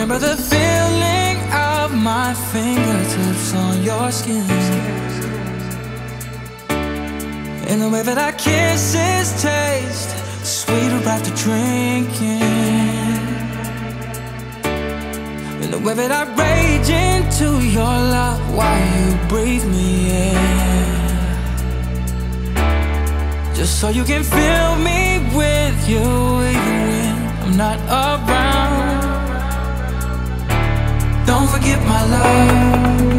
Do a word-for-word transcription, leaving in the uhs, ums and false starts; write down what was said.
Remember the feeling of my fingertips on your skin, and the way that our kisses taste sweeter after drinking, and the way that I rage into your love while you breathe me in, just so you can fill me with you even when I'm not around. Don't forget my love.